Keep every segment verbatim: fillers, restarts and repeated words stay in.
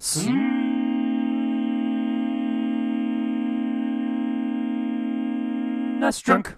SNESdrunk.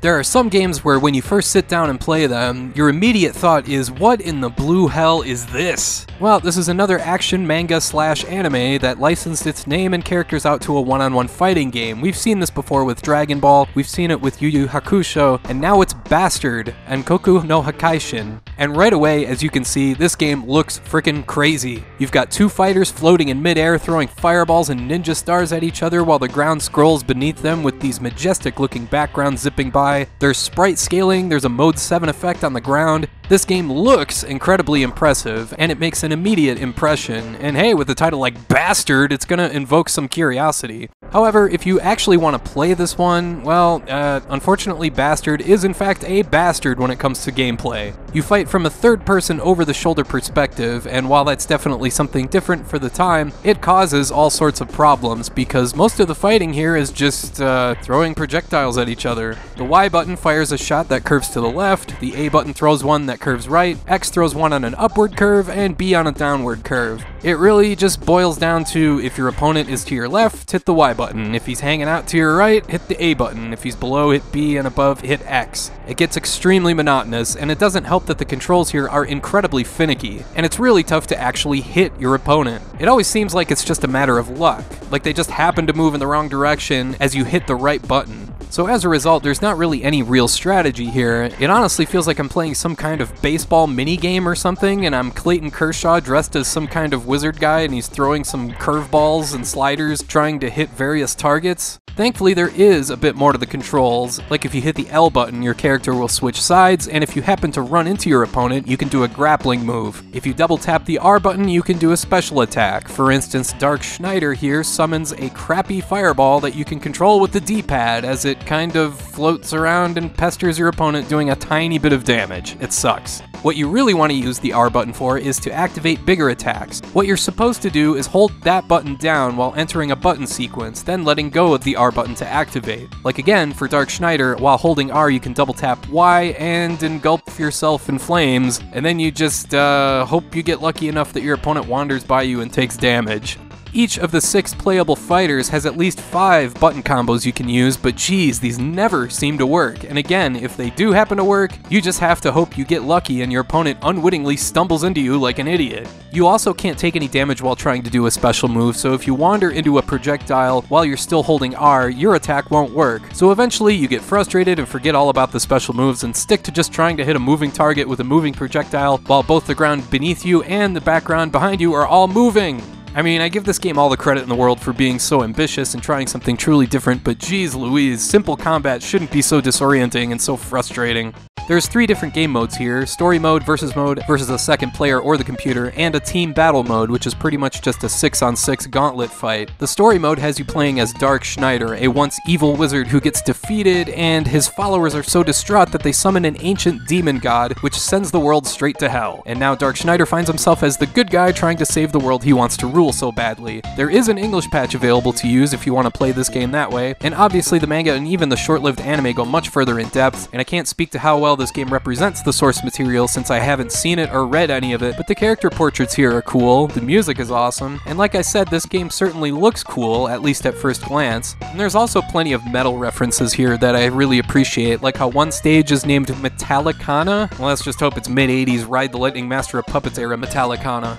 There are some games where when you first sit down and play them, your immediate thought is, what in the blue hell is this? Well, this is another action manga slash anime that licensed its name and characters out to a one-on-one fighting game. We've seen this before with Dragon Ball, we've seen it with Yu Yu Hakusho, and now it's Bastard! Ankoku no Hakai-shin. And right away, as you can see, this game looks frickin' crazy. You've got two fighters floating in midair, throwing fireballs and ninja stars at each other while the ground scrolls beneath them with these majestic looking backgrounds zipping by. There's sprite scaling, there's a mode seven effect on the ground. This game looks incredibly impressive, and it makes an immediate impression. And hey, with a title like Bastard, it's gonna invoke some curiosity. However, if you actually want to play this one, well, uh, unfortunately Bastard is in fact a bastard when it comes to gameplay. You fight from a third-person over-the-shoulder perspective, and while that's definitely something different for the time, it causes all sorts of problems, because most of the fighting here is just uh, throwing projectiles at each other. The Y button fires a shot that curves to the left, the A button throws one that that curves right, X throws one on an upward curve, and B on a downward curve. It really just boils down to, if your opponent is to your left, hit the Y button. If he's hanging out to your right, hit the A button. If he's below, hit B, and above, hit X. It gets extremely monotonous, and it doesn't help that the controls here are incredibly finicky, and it's really tough to actually hit your opponent. It always seems like it's just a matter of luck, like they just happen to move in the wrong direction as you hit the right button. So as a result, there's not really any real strategy here. It honestly feels like I'm playing some kind of baseball minigame or something, and I'm Clayton Kershaw dressed as some kind of wizard guy, and he's throwing some curveballs and sliders trying to hit various targets. Thankfully, there is a bit more to the controls. Like if you hit the L button, your character will switch sides, and if you happen to run into your opponent, you can do a grappling move. If you double tap the R button, you can do a special attack. For instance, Dark Schneider here summons a crappy fireball that you can control with the D-pad, as it kind of floats around and pesters your opponent, doing a tiny bit of damage. It sucks. What you really want to use the R button for is to activate bigger attacks. What you're supposed to do is hold that button down while entering a button sequence, then letting go of the R button to activate. Like again, for Dark Schneider, while holding R you can double tap Y and engulf yourself in flames, and then you just uh, hope you get lucky enough that your opponent wanders by you and takes damage. Each of the six playable fighters has at least five button combos you can use, but geez, these never seem to work. And again, if they do happen to work, you just have to hope you get lucky and your opponent unwittingly stumbles into you like an idiot. You also can't take any damage while trying to do a special move, so if you wander into a projectile while you're still holding R, your attack won't work. So eventually you get frustrated and forget all about the special moves and stick to just trying to hit a moving target with a moving projectile while both the ground beneath you and the background behind you are all moving. I mean, I give this game all the credit in the world for being so ambitious and trying something truly different, but geez Louise, simple combat shouldn't be so disorienting and so frustrating. There's three different game modes here: story mode, versus mode, versus a second player or the computer, and a team battle mode, which is pretty much just a six on six gauntlet fight. The story mode has you playing as Dark Schneider, a once evil wizard who gets defeated, and his followers are so distraught that they summon an ancient demon god, which sends the world straight to hell. And now Dark Schneider finds himself as the good guy trying to save the world he wants to rule so badly. There is an English patch available to use if you want to play this game that way, and obviously the manga and even the short-lived anime go much further in depth, and I can't speak to how well this game represents the source material since I haven't seen it or read any of it, but the character portraits here are cool, the music is awesome, and like I said, this game certainly looks cool, at least at first glance. And there's also plenty of metal references here that I really appreciate, like how one stage is named Metallicana. Well, let's just hope it's mid eighties Ride the Lightning Master of Puppets era Metallicana.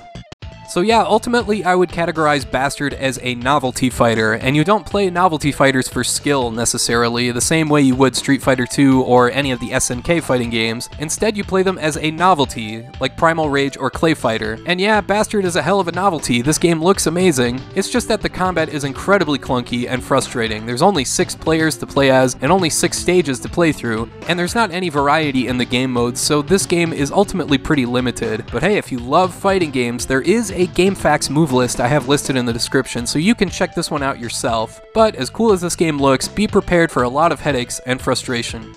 So yeah, ultimately I would categorize Bastard as a novelty fighter, and you don't play novelty fighters for skill necessarily, the same way you would Street Fighter two or any of the S N K fighting games. Instead you play them as a novelty, like Primal Rage or Clay Fighter. And yeah, Bastard is a hell of a novelty, this game looks amazing, it's just that the combat is incredibly clunky and frustrating. There's only six players to play as, and only six stages to play through, and there's not any variety in the game modes, so this game is ultimately pretty limited. But hey, if you love fighting games, there is a GameFAQs move list I have listed in the description, so you can check this one out yourself. But as cool as this game looks, be prepared for a lot of headaches and frustration.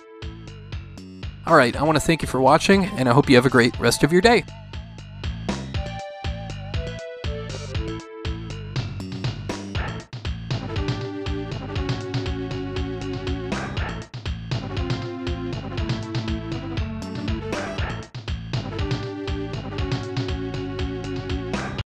Alright, I want to thank you for watching, and I hope you have a great rest of your day.